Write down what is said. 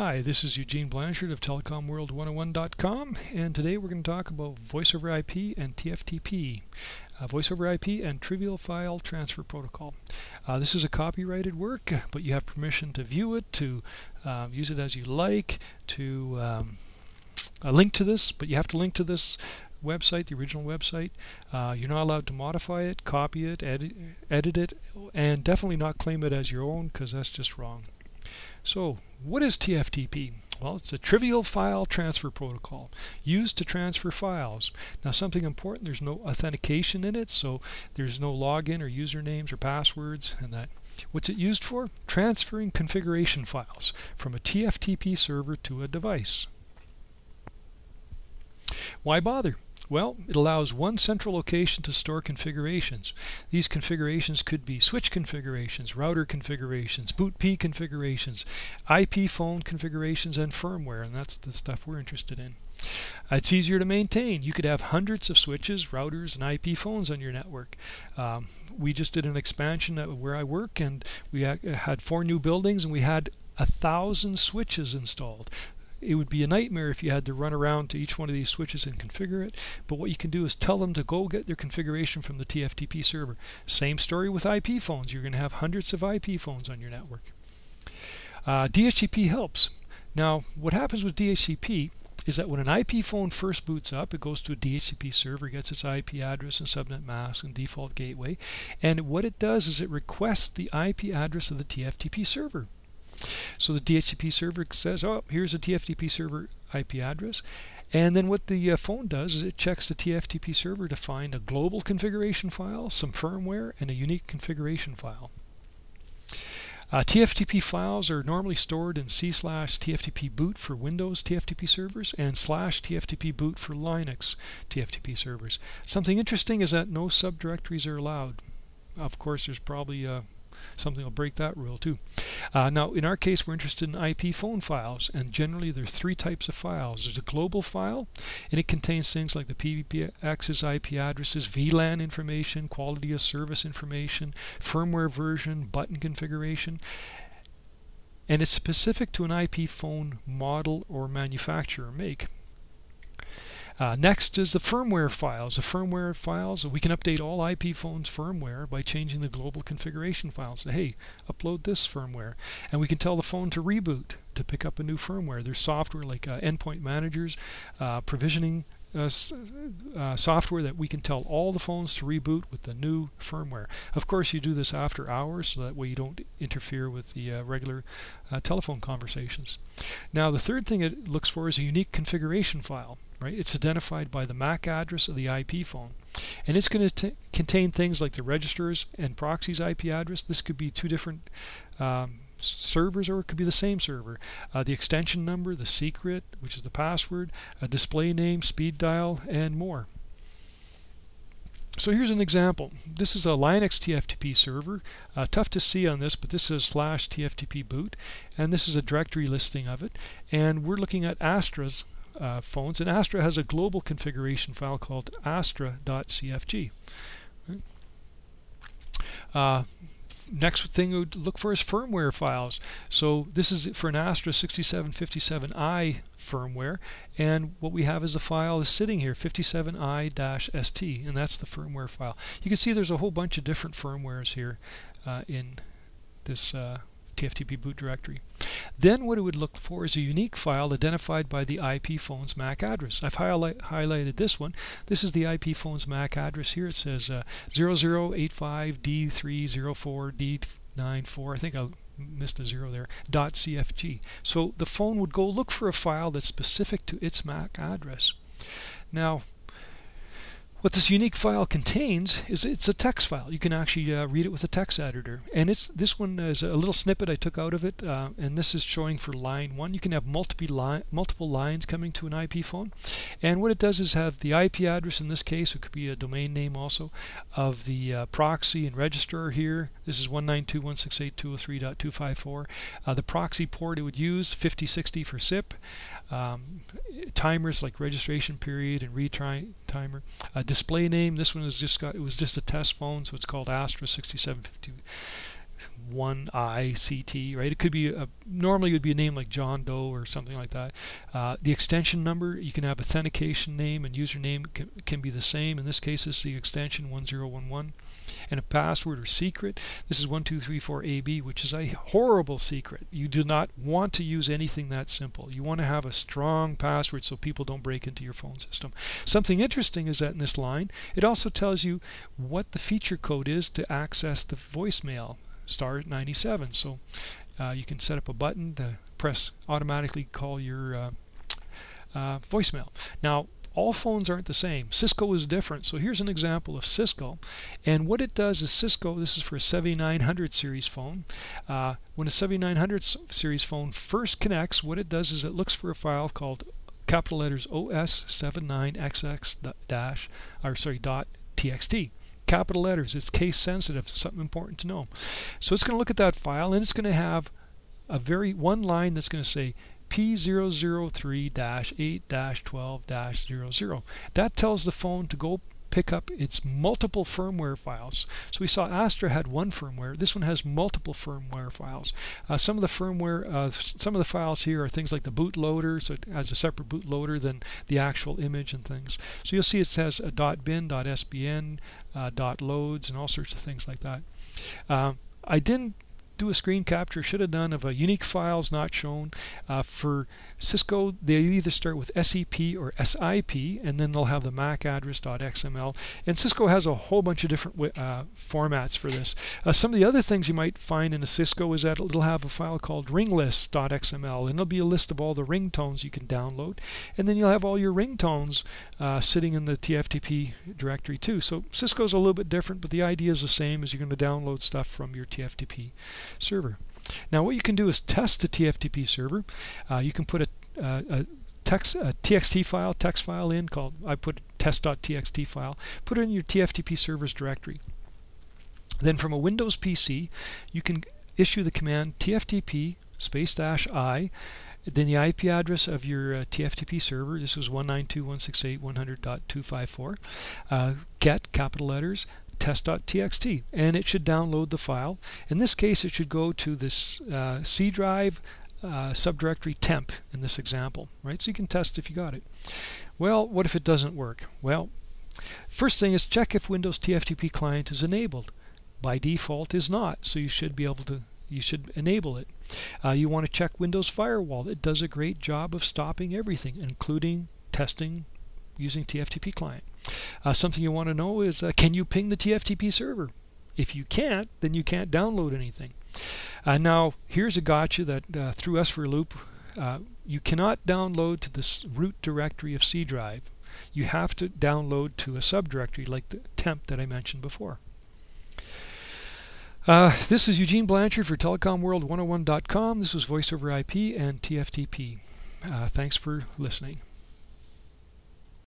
Hi, this is Eugene Blanchard of TelecomWorld101.com, and today we're going to talk about Voice over IP and TFTP. Voice over IP and Trivial File Transfer Protocol. This is a copyrighted work, but you have permission to view it, to use it as you like, to link to this, but you have to link to this website, the original website. You're not allowed to modify it, copy it, edit it, and definitely not claim it as your own, because that's just wrong. So, what is TFTP? Well, it's a trivial file transfer protocol used to transfer files. Now, something important, there's no authentication in it, so there's no login or usernames or passwords and that. What's it used for? Transferring configuration files from a TFTP server to a device. Why bother? Well, it allows one central location to store configurations. These configurations could be switch configurations, router configurations, boot P configurations, IP phone configurations, and firmware, and that's the stuff we're interested in. It's easier to maintain. You could have hundreds of switches, routers, and IP phones on your network. We just did an expansion at where I work, and we had 4 new buildings, and we had 1,000 switches installed. It would be a nightmare if you had to run around to each one of these switches and configure it, but what you can do is tell them to go get their configuration from the TFTP server. Same story with IP phones. You're going to have hundreds of IP phones on your network. DHCP helps. Now, what happens with DHCP is that when an IP phone first boots up, it goes to a DHCP server, gets its IP address and subnet mask and default gateway, and what it does is it requests the IP address of the TFTP server. So the DHCP server says, oh, here's a TFTP server IP address. And then what the phone does is it checks the TFTP server to find a global configuration file, some firmware, and a unique configuration file. TFTP files are normally stored in C/TFTP boot for Windows TFTP servers and /TFTP boot for Linux TFTP servers. Something interesting is that no subdirectories are allowed. Of course, there's probably something will break that rule too. Now, in our case, we're interested in IP phone files, and generally there are 3 types of files. There's a global file, and it contains things like the PBX's IP addresses, VLAN information, quality of service information, firmware version, button configuration, and it's specific to an IP phone model or manufacturer make. Next is the firmware files. The firmware files, we can update all IP phones' firmware by changing the global configuration files. So, hey, upload this firmware. And we can tell the phone to reboot, to pick up a new firmware. There's software like endpoint managers, provisioning software that we can tell all the phones to reboot with the new firmware. Of course, you do this after hours, so that way you don't interfere with the regular telephone conversations. Now, the third thing it looks for is a unique configuration file. Right? It's identified by the MAC address of the IP phone, and it's going to contain things like the registrar's and proxy's IP address. This could be 2 different servers, or it could be the same server. The extension number, the secret, which is the password, a display name, speed dial, and more. So here's an example. This is a Linux TFTP server. Tough to see on this, but this is /TFTP boot, and this is a directory listing of it. And we're looking at Aastra's phones, and Aastra has a global configuration file called Aastra.cfg. Right. Next thing we would look for is firmware files. So this is for an Aastra 6757i firmware, and what we have is the file is sitting here, 57i-st, and that's the firmware file. You can see there's a whole bunch of different firmwares here in this TFTP boot directory. Then what it would look for is a unique file identified by the IP phone's MAC address. I've highlighted this one. This is the IP phone's MAC address here. It says 0085D304D94, I think I missed a 0 there, .cfg. So the phone would go look for a file that's specific to its MAC address. Now, what this unique file contains is it's a text file. You can actually read it with a text editor. And this one is a little snippet I took out of it, and this is showing for line 1. You can have multiple lines coming to an IP phone. And what it does is have the IP address, in this case, it could be a domain name also, of the proxy and registrar here. This is 192.168.203.254. The proxy port it would use, 5060 for SIP. Timers like registration period and retry timer. Display name, this one is just got, it was just a test phone, so it's called Aastra 1ICT, right? It could be a, normally it would be a name like John Doe or something like that. The extension number, you can have authentication name and username can be the same. In this case, it's the extension 1011. And a password or secret. This is 1234AB, which is a horrible secret. You do not want to use anything that simple. You want to have a strong password so people don't break into your phone system. Something interesting is that in this line, it also tells you what the feature code is to access the voicemail, star 97. So you can set up a button to press automatically call your voicemail. Now, all phones aren't the same. Cisco is different. So here's an example of Cisco. And what it does is Cisco, this is for a 7900 series phone. When a 7900 series phone first connects, what it does is it looks for a file called capital letters OS79XX-.txt. Capital letters, it's case sensitive, something important to know. So it's going to look at that file and it's going to have a one line that's going to say P003-8-12-00. That tells the phone to go pick up its multiple firmware files. So we saw Aastra had one firmware. This one has multiple firmware files. Some of the files here are things like the bootloader, so it has a separate bootloader than the actual image and things. So you'll see it says a .bin, .sbn, .loads, and all sorts of things like that. I didn't do a screen capture, should have done, of a unique files not shown. For Cisco, they either start with SEP or SIP, and then they'll have the MAC address .xml. And Cisco has a whole bunch of different formats for this. Some of the other things you might find in a Cisco is that it'll have a file called ringlist.xml, and there'll be a list of all the ringtones you can download. And then you'll have all your ringtones sitting in the TFTP directory too. So Cisco's a little bit different, but the idea is the same, as you're going to download stuff from your TFTP server. Now what you can do is test a TFTP server. You can put a text file in called, I put test.txt file, put it in your TFTP server's directory. Then from a Windows PC you can issue the command tftp -i, then the IP address of your TFTP server, this was 192.168.100.254, get capital letters test.txt, and it should download the file. In this case it should go to this C drive subdirectory temp in this example, right? So you can test if you got it. Well, what if it doesn't work? Well, first thing is check if Windows TFTP client is enabled. By default is not, so you should be able to, you should enable it. You want to check Windows Firewall. It does a great job of stopping everything, including testing using TFTP client. Something you want to know is, can you ping the TFTP server? If you can't, then you can't download anything. Now, here's a gotcha that threw us for a loop. You cannot download to the root directory of C drive. You have to download to a subdirectory like the temp that I mentioned before. This is Eugene Blanchard for TelecomWorld101.com. This was Voice over IP and TFTP. Thanks for listening.